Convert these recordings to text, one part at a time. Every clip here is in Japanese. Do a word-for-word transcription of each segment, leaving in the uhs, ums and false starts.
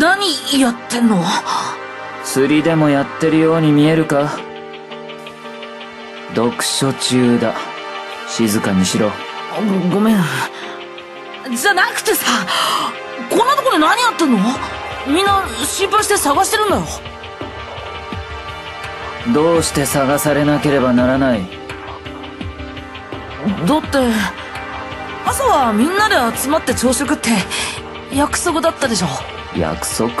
何やってんの？釣りでもやってるように見えるか？読書中だ。静かにしろ。ご、ごめん。じゃなくてさ、こんなとこで何やってんの？みんな心配して探してるんだよ。どうして探されなければならない？だって、朝はみんなで集まって朝食って約束だったでしょ。約束？まった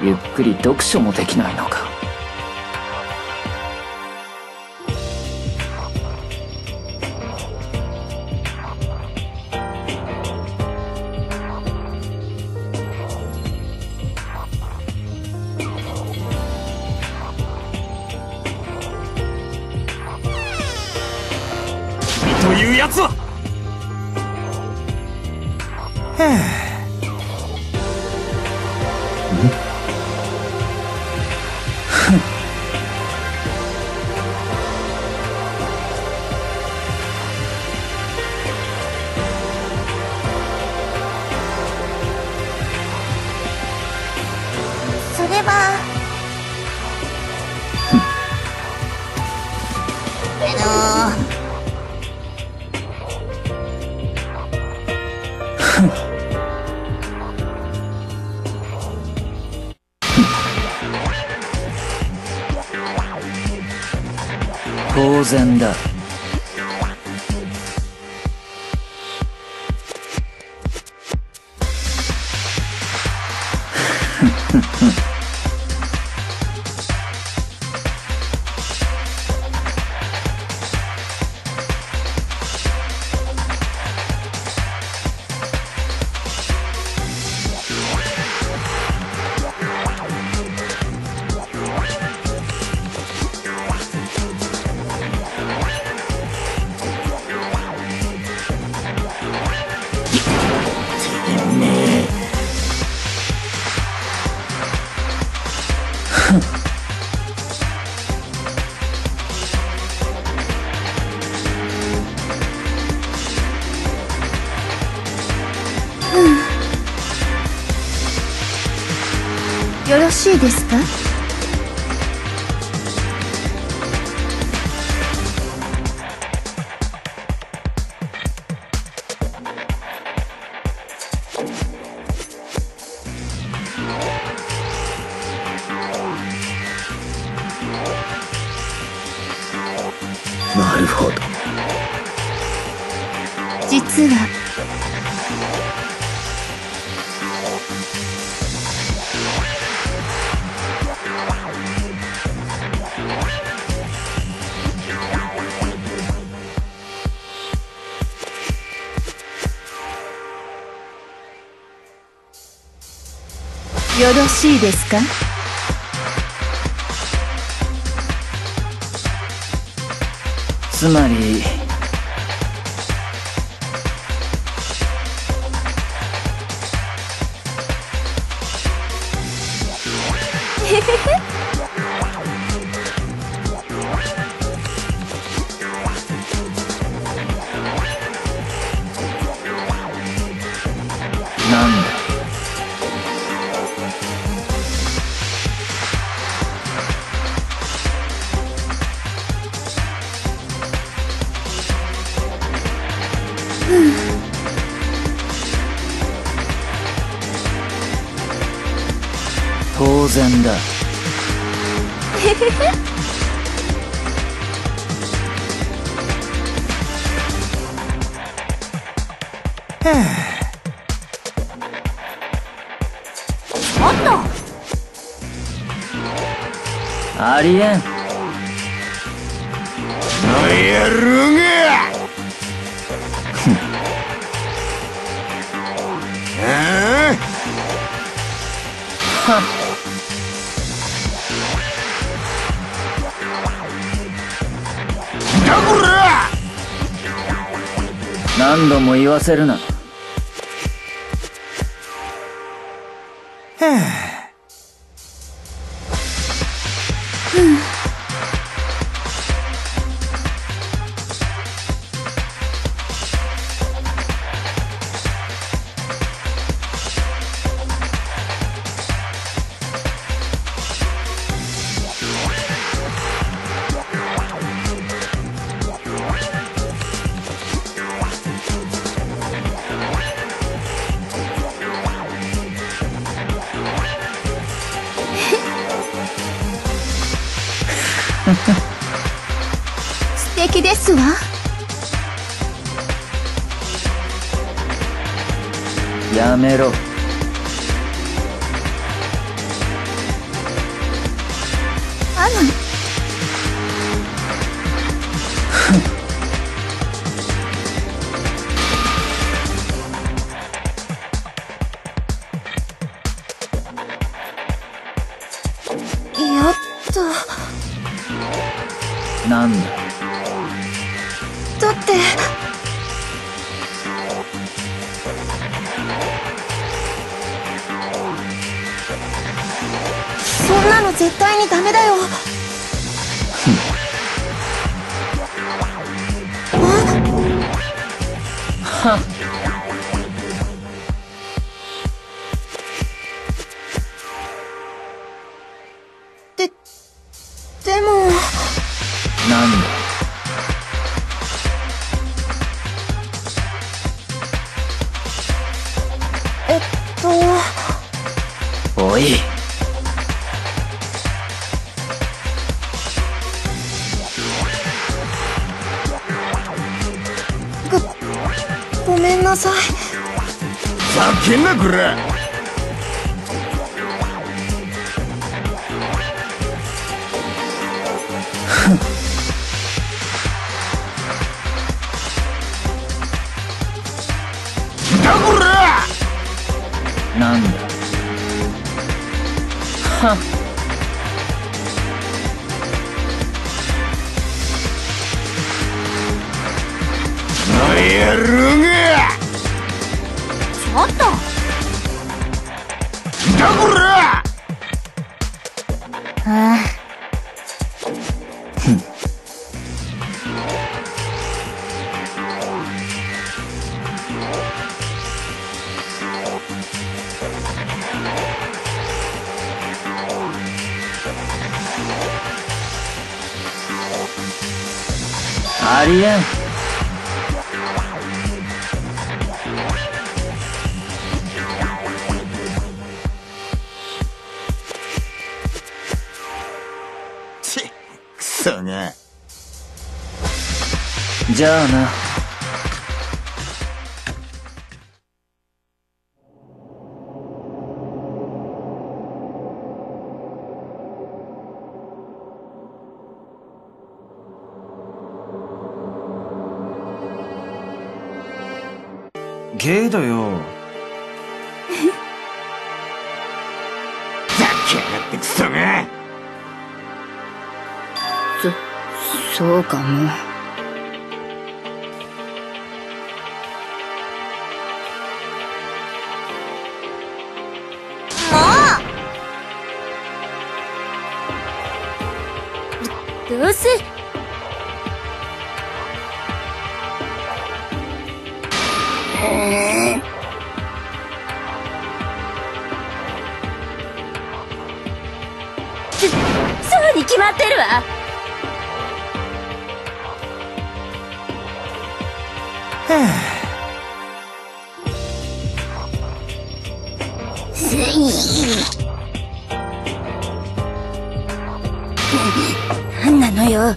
く、ゆっくり読書もできないのか。というやつは、へえそれはあのー当然だ。よろしいですか？なるほど。実はよろしいですか？つまりなんだ。当然だ。おっと、ありえん。燃えるがはっ何度も言わせるな。素敵ですわ。やめろ。あの。なんだだってそんなの絶対にダメだよ。はっおい。ご、ごめんなさい。ふざけんなこら。だこら。なんだ。はっやるがちょっとだこら。ああありえん。ちっくそが。じゃあな。ゲーだよ。ざけやがってクソが。そ、そうかも。もう。どうせ。そうに決まってるわ。何なのよ。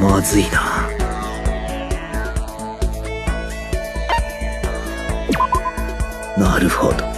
まずいな。なるほど。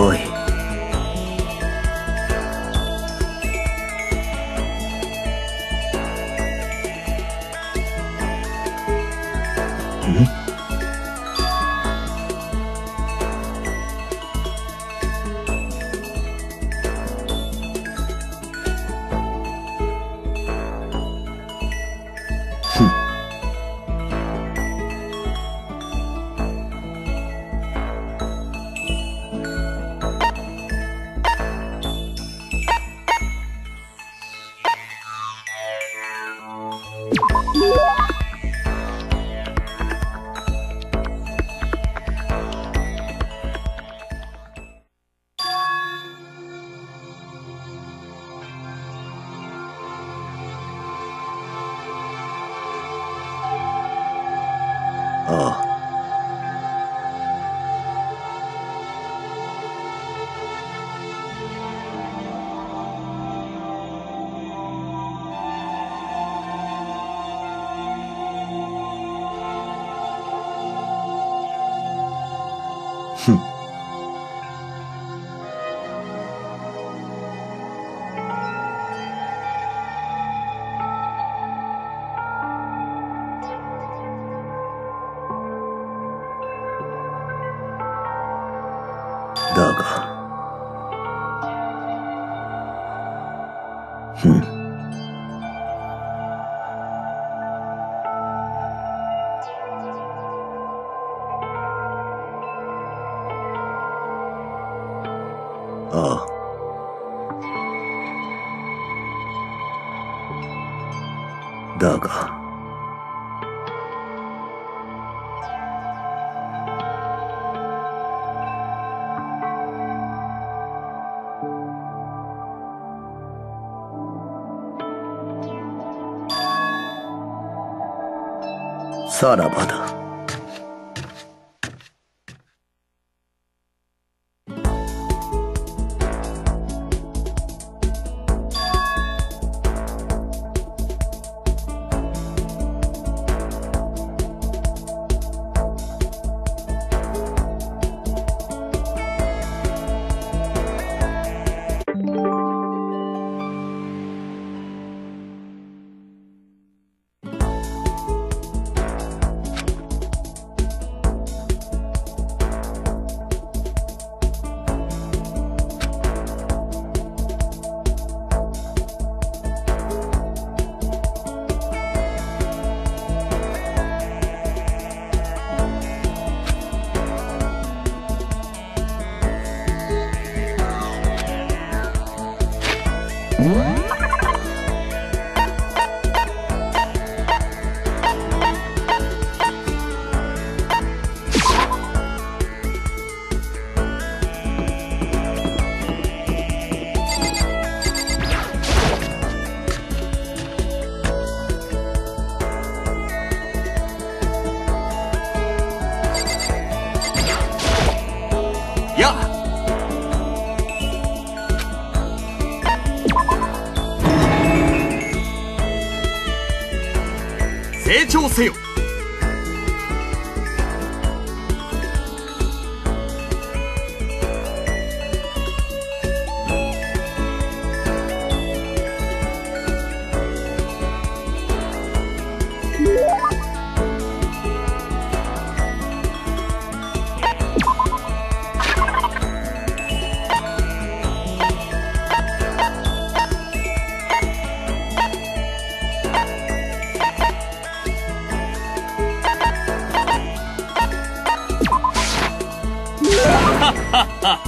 おい。ああ。ふん。だが、ふん。ああ。だが、さらばだ。成長せよ。Ha ha ha!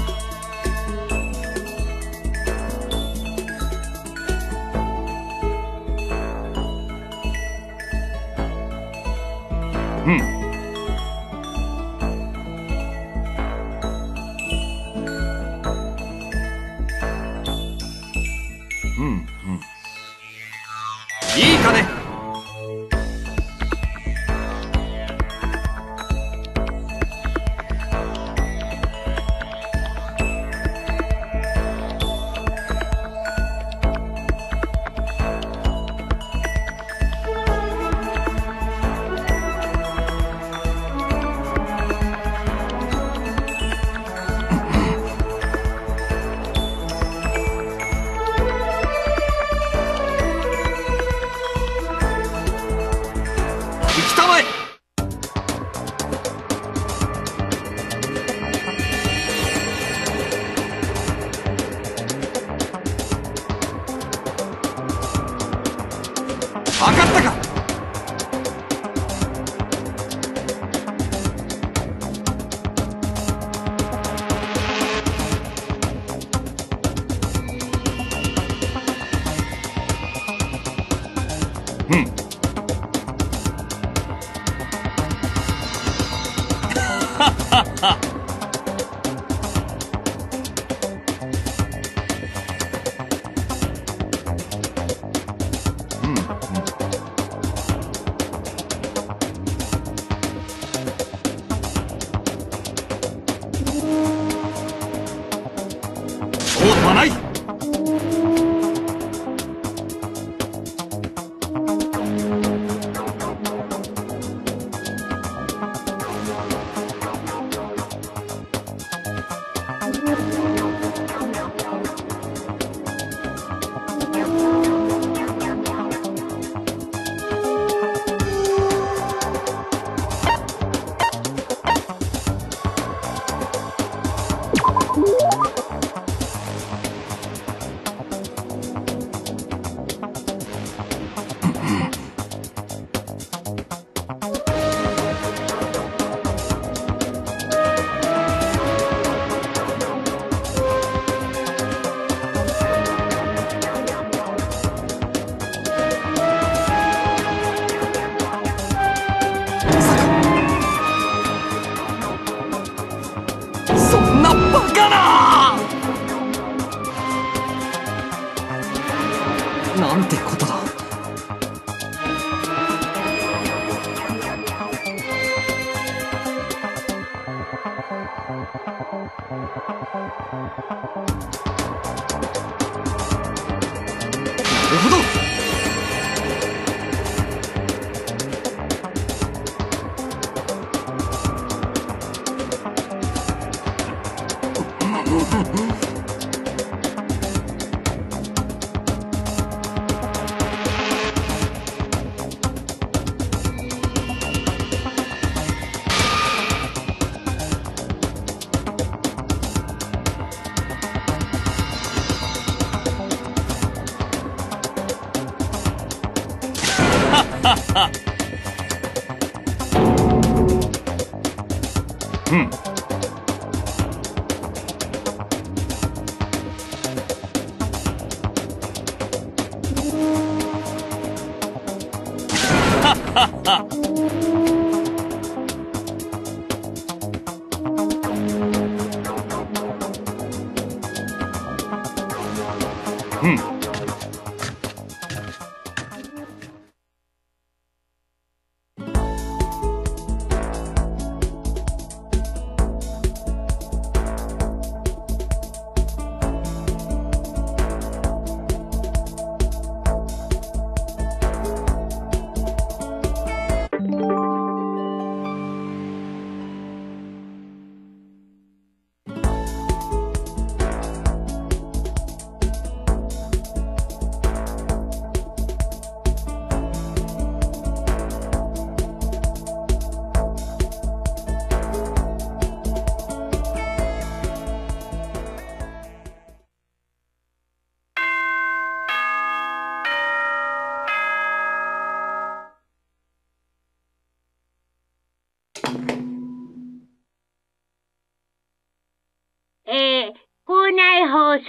放送です。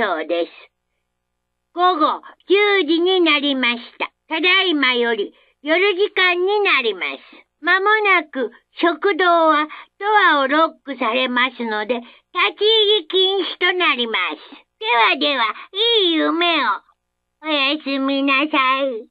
午後じゅうじになりました。ただいまより夜時間になります。まもなく食堂はドアをロックされますので、立ち入り禁止となります。ではでは、いい夢を。おやすみなさい。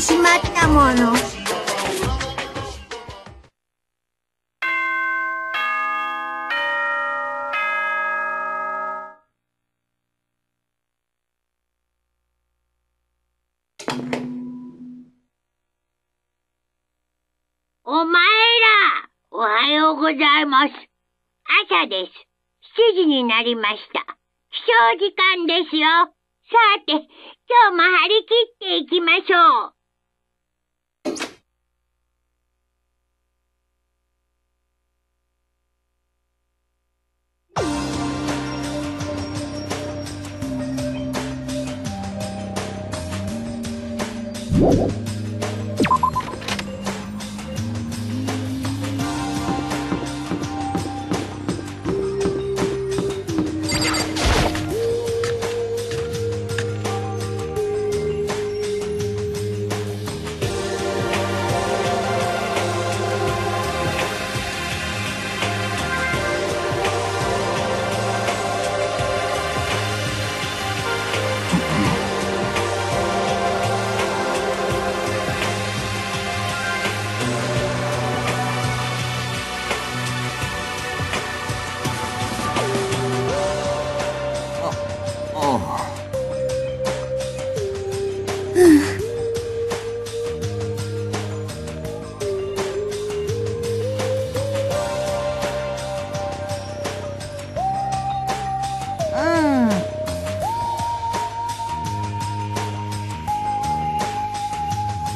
しまったもの。お前ら、おはようございます。朝です。しちじになりました。起床時間ですよ。さて、今日も張り切っていきましょう。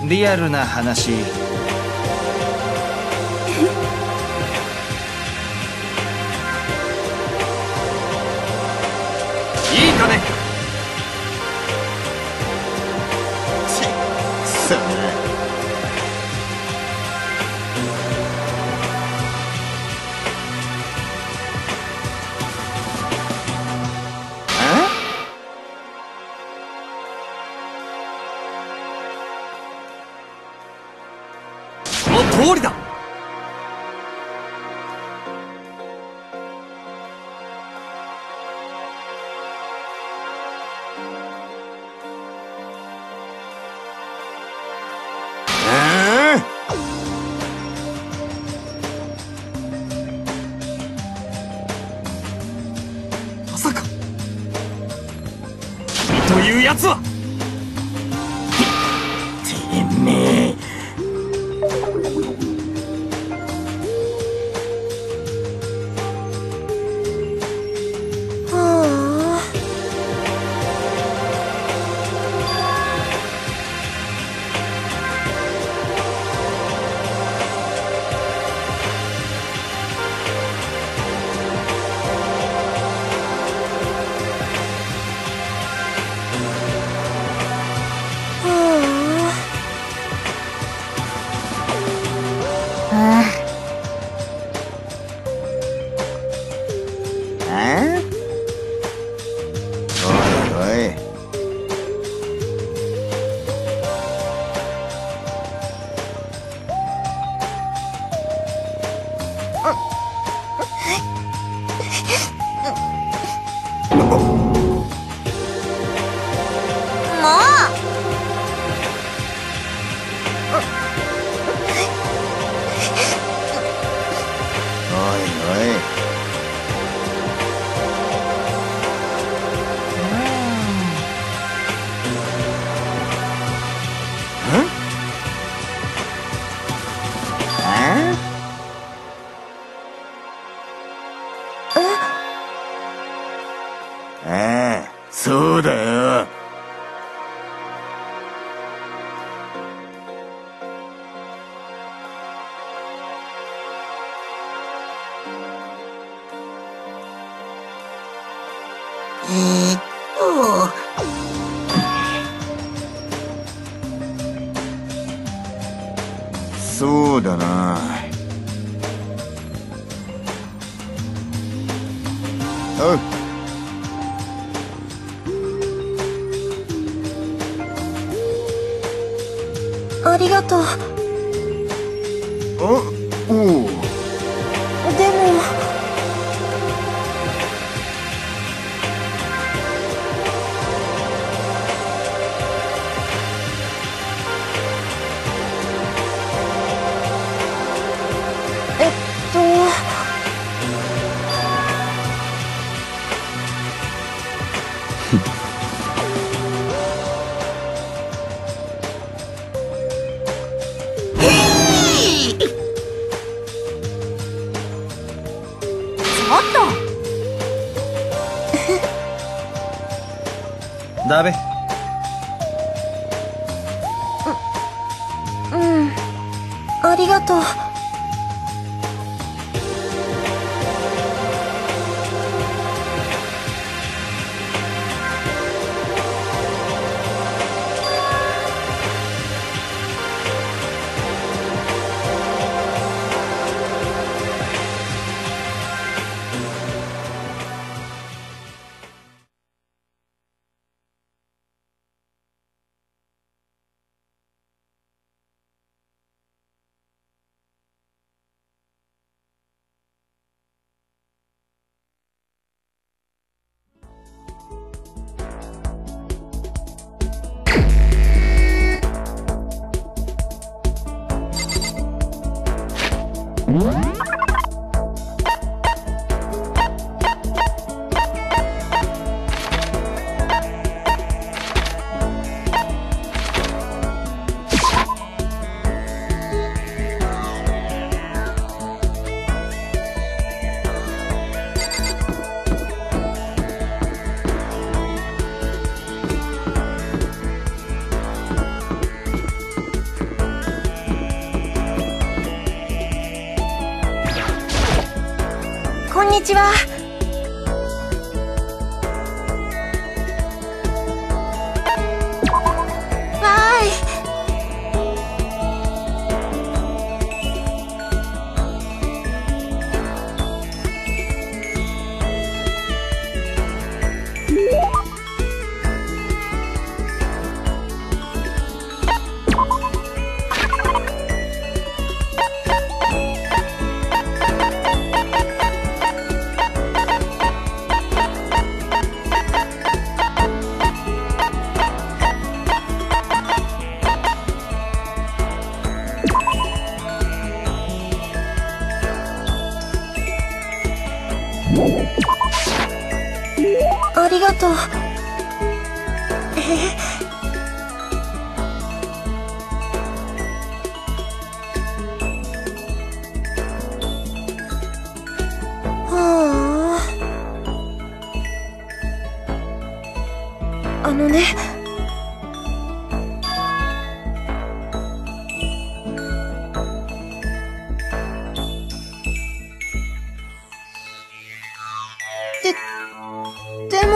リアルな話そうだな。おう。 ありがとう。あ、おう。でもえっとダメ。う、うん、ありがとう。こんにちは。ありがとう。えはあ、あのね、でも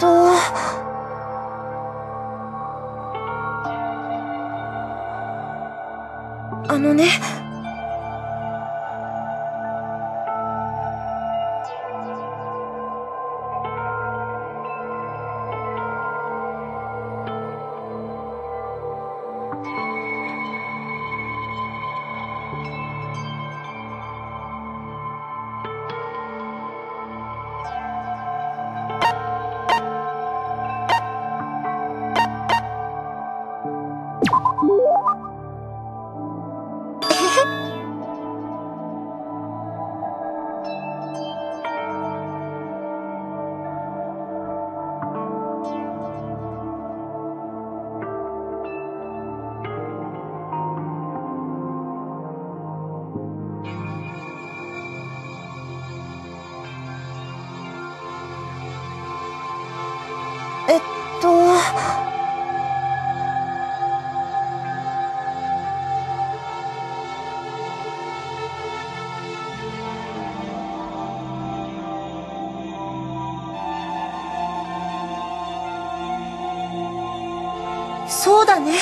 とあのね、そうだね。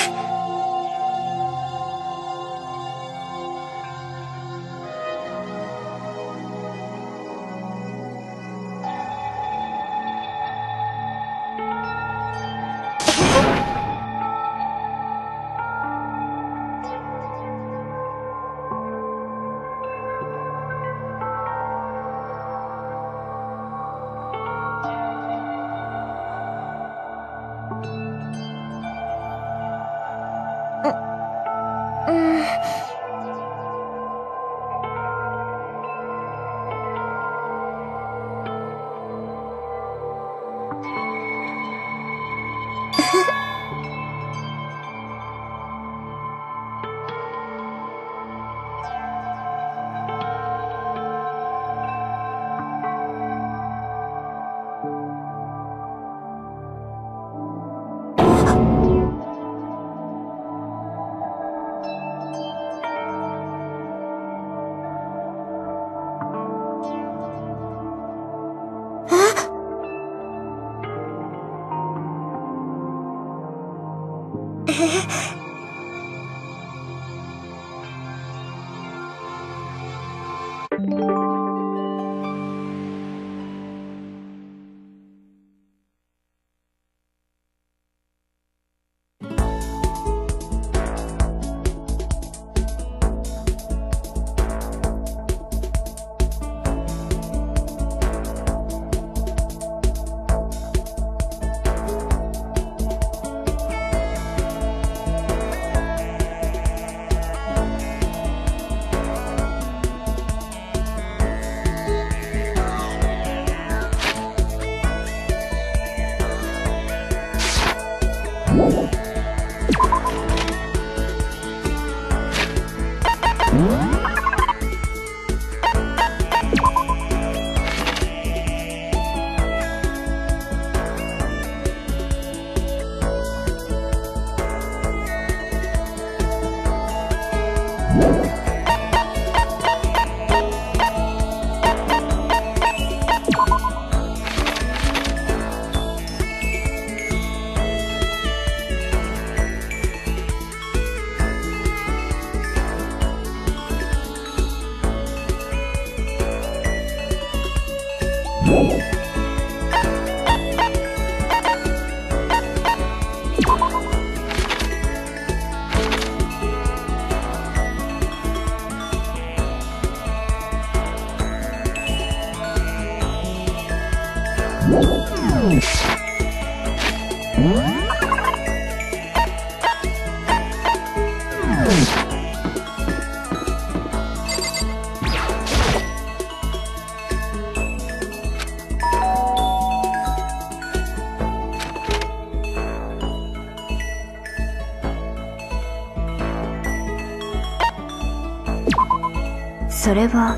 それは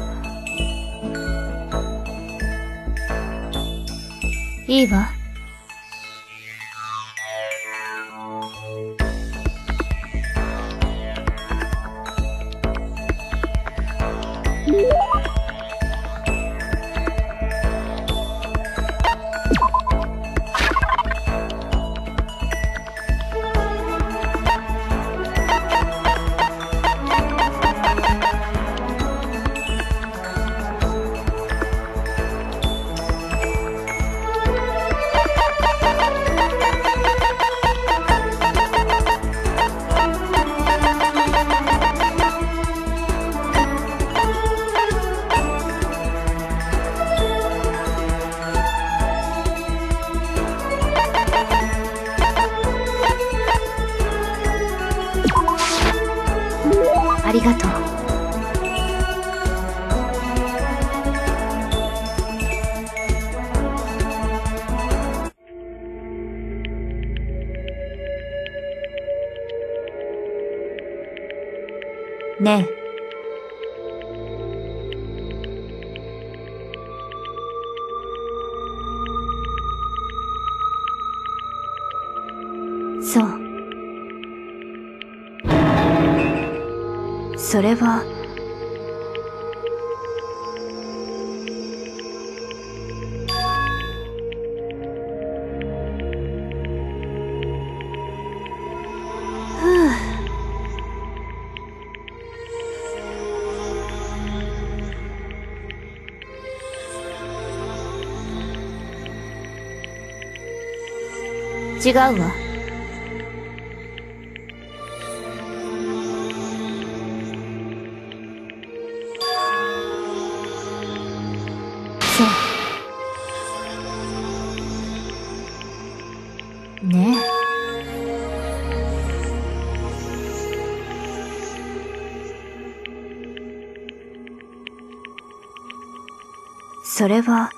いいわ。ありがとう。ねえ。そう。それは違うわ。それは、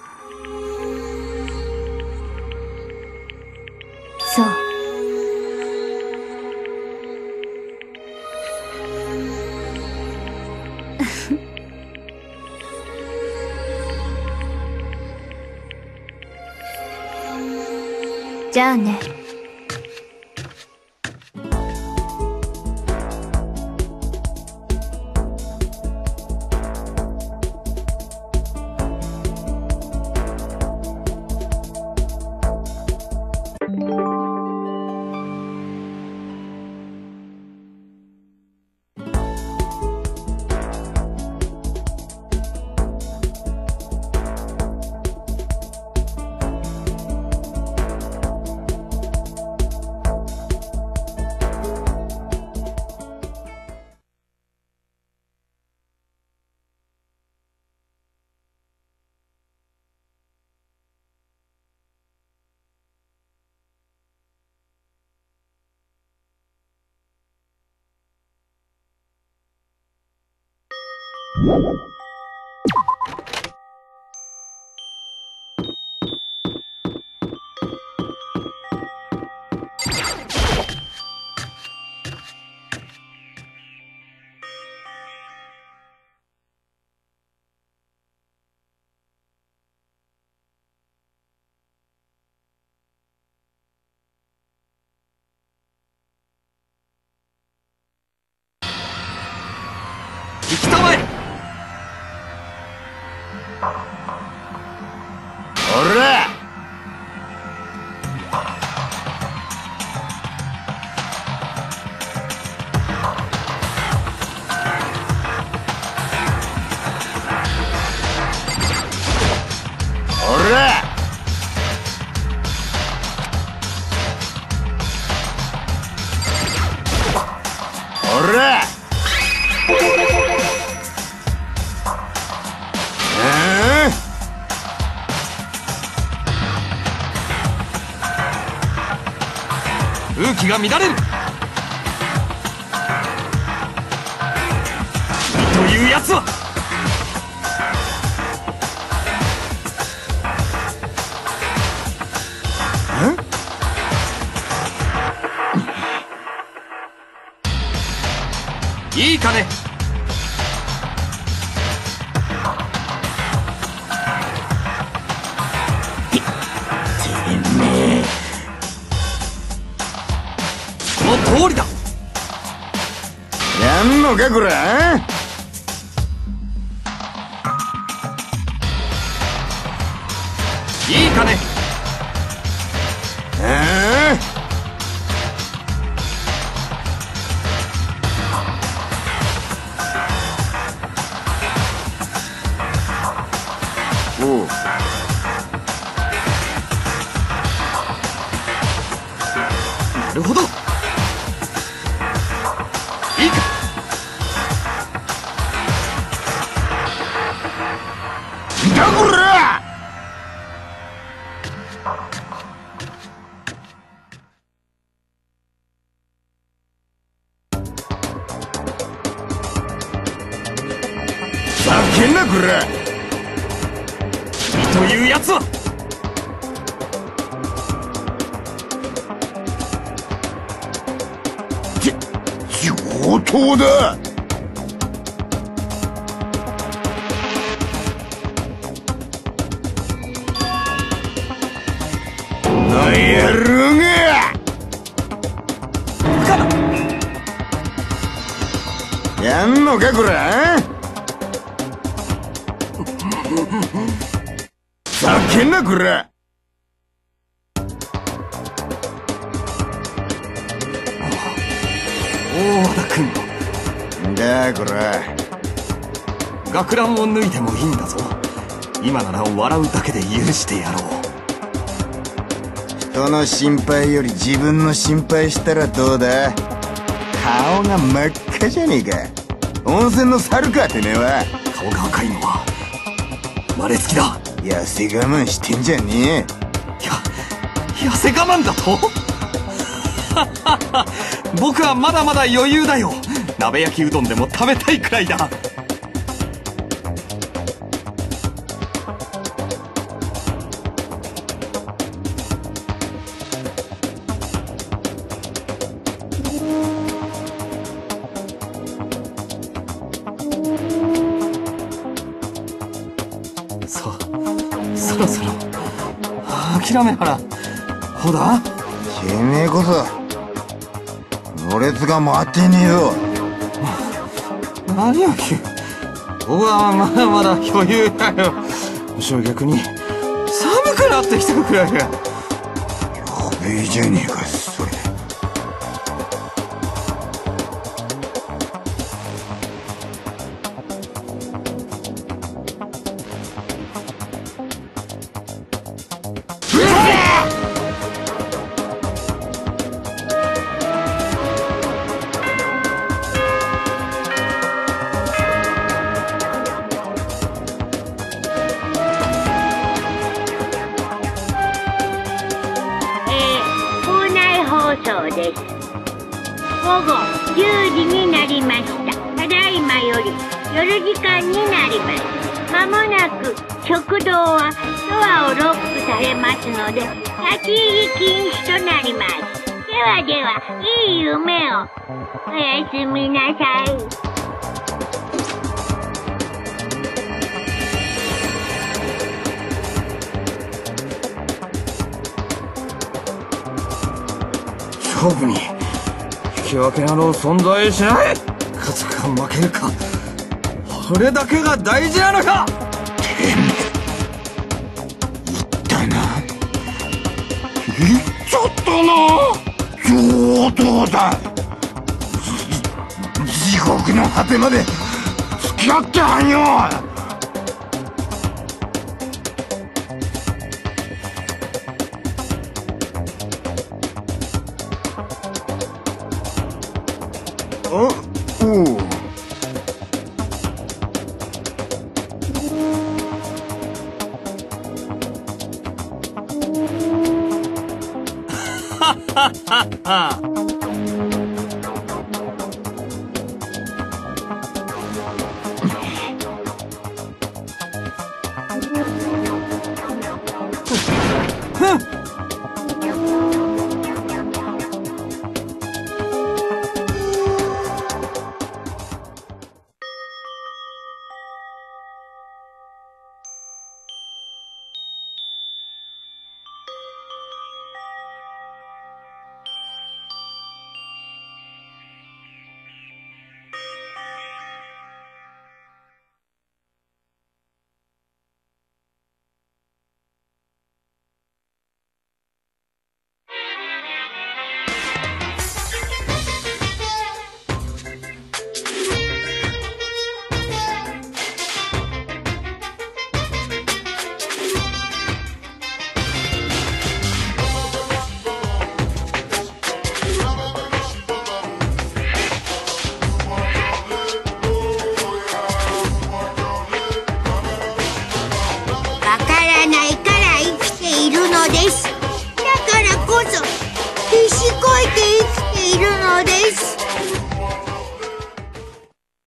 そう。じゃあね。行き止まり。おら。おら。おら。気が乱れるというやつはん？いいかね。やんのかこれ。いいかね。ええ。おう。なるほど。険だこれ。君というやつは。じ、上等だ。なやるが。やんのかこれ。ざけんなこれ。大和田君だこれ。学ランを脱いでもいいんだぞ。今なら笑うだけで許してやろう。人の心配より自分の心配したらどうだ。顔が真っ赤じゃねえか。温泉の猿かてめえは。顔が赤いのは生まれつきだ。痩せ我慢してんじゃねえ。いや痩せ我慢だと僕はまだまだ余裕だよ。鍋焼きうどんでも食べたいくらいだ。諦めはらほだ。てめえこそ俺つが待てねえぞ。何を言う。僕はまだまだ余裕だよ。むしろ逆に寒くなってきたくらいだ。やべえじゃねえかそれ。勝負に引き分けなど存在しない。勝つか負けるかそれだけが大事なのか。てめえ言ったな。言っちゃったな。上等だ。地獄の果てまで付き合ってはんよ。Ah.